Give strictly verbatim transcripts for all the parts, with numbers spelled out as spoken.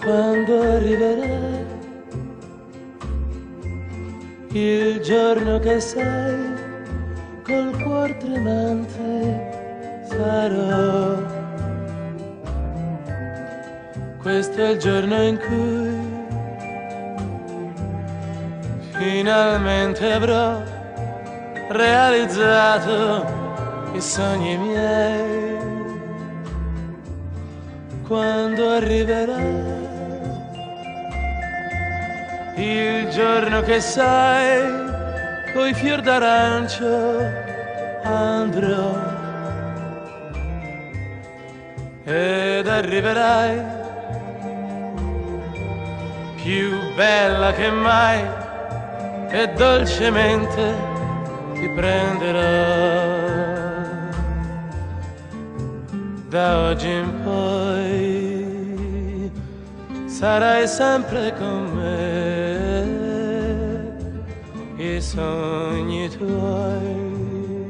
Quando arriverà il giorno che sei col cuor tremante sarò, questo è il giorno in cui finalmente avrò realizzato i sogni miei. Quando arriverà il giorno che sai, coi fior d'arancio andrò ed arriverai più bella che mai e dolcemente ti prenderò. Da oggi in poi sarai sempre con me, i sogni tuoi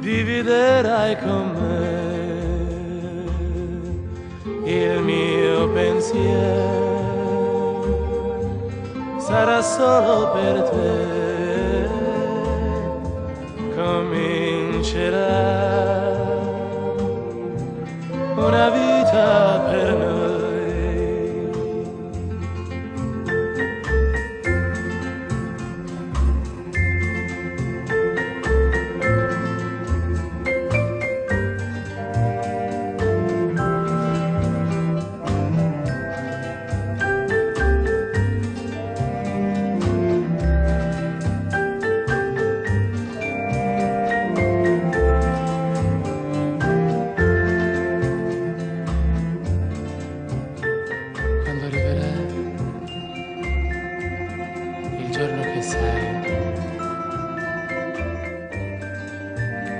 dividerai con me, il mio pensiero sarà solo per te, comincerà una vita per noi.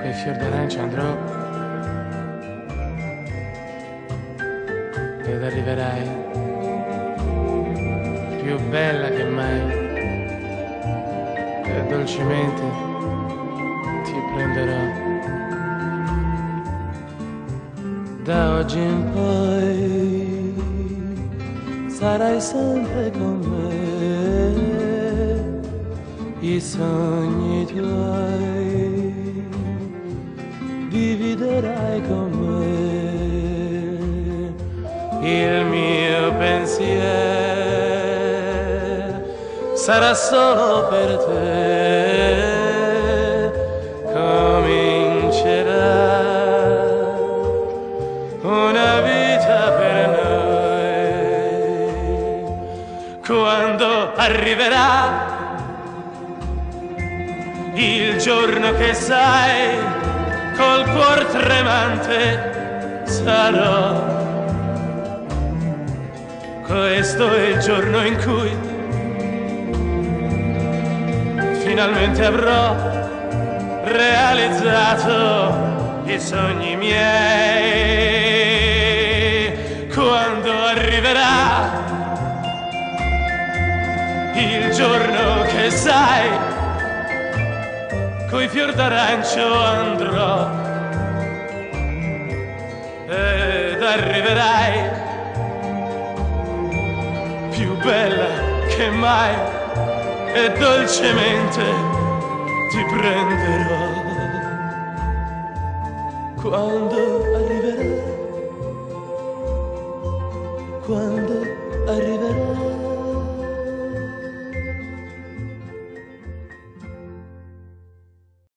Quei fior d'arancia andrò ed arriverai più bella che mai e dolcemente ti prenderò. Da oggi in poi sarai sempre con me, i sogni tuoi dividerai con me, il mio pensiero sarà solo per te, comincerà una vita per noi. Quando arriverà il giorno che sai, col cuor tremante sarò, questo è il giorno in cui finalmente avrò realizzato i sogni miei. Quando arriverà il giorno che sai, coi fior d'arancio andrò ed arriverai più bella che mai e dolcemente ti prenderò. Quando arriverà, quando arriverà